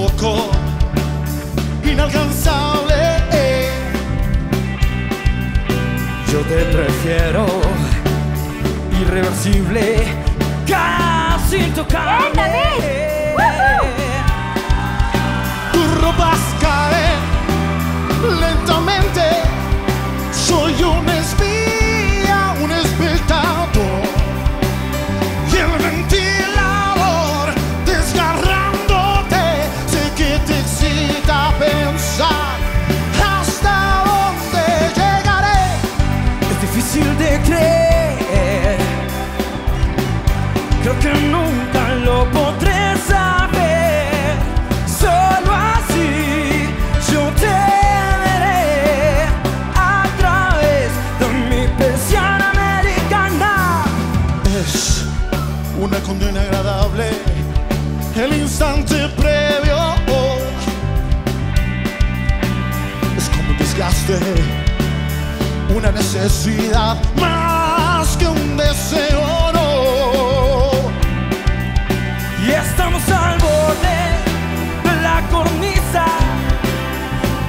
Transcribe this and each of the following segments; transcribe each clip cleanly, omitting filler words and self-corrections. poco inalcanzable. Yo te prefiero irreversible, casi intocable. Tus ropas caen lentamente. Soy un espía, un espectador. Y el ventilador desgarrándote. Sé que te excita pensar hasta dónde llegaré. Es difícil de creer. Creo que nunca lo podré saber. Solo así yo te veré a través de mi persiana americana. Es una condena agradable el instante previo. Es como un desgaste, una necesidad más que un deseo. Estamos al borde de la cornisa,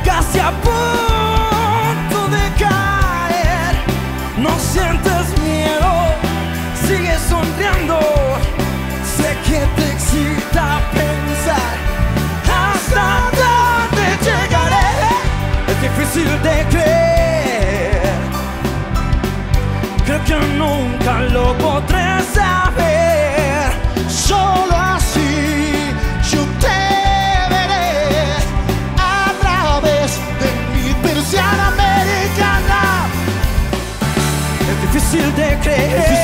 casi a punto de caer. No sientes miedo, sigues sonriendo. Sé que te excita pensar hasta dónde llegaré. Es difícil de creer. Creo que nunca lo podré saber. Solo de creer.